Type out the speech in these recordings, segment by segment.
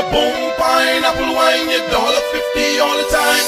your boom pine, apple wine, your $1.50 all the time.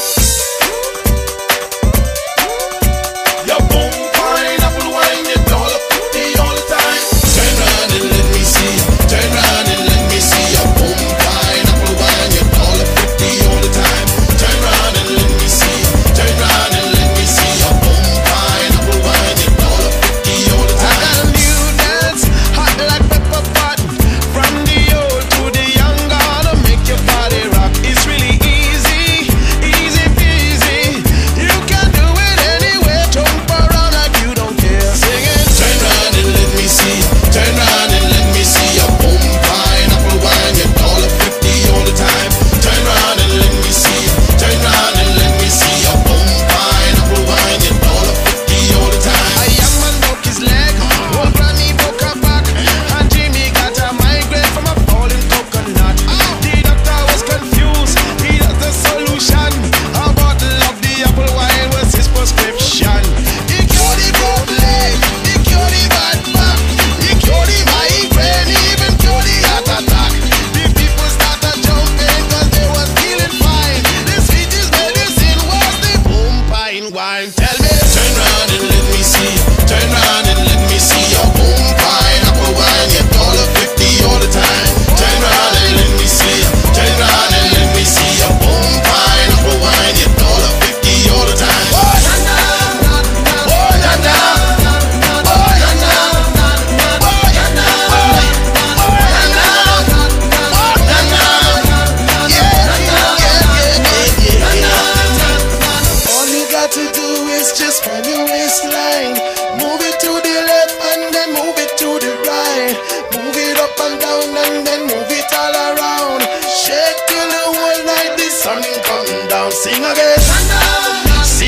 Sing again, sing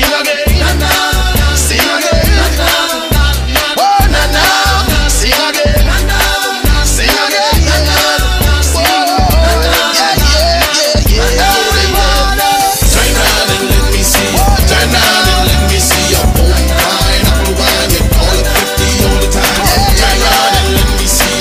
again, sing again, oh na na, sing again, sing again, oh yeah yeah yeah yeah. Everybody, turn around and let me see, turn around and let me see your boom pine, apple wine, your $1.50 all the time. Turn around and let me see,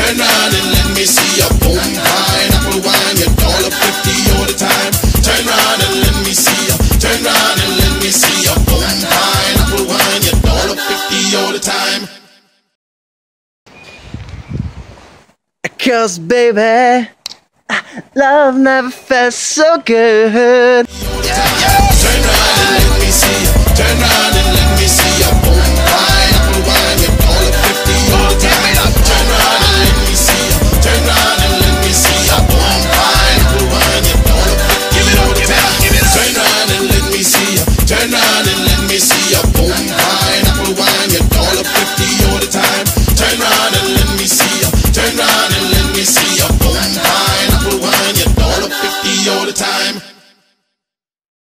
turn around and let me see your boom pine, apple wine, your $1.50 all the time. Turn around and let me see, turn round and let me see your boom pine, apple wine, your $1.50 all the time. Turn round and let me see, turn round and let me see your boom pine, apple wine, your $1.50 all the time. Turn round and let me see, turn round and let me see your boom pine, apple wine, your $1.50 all the time. Turn round and let me see, turn round and let me see your boom pine, apple wine, your $1.50 all the time. Cause baby, love never felt so good. Yeah, yeah. Turn around and let me see, turn around and let me see your boy.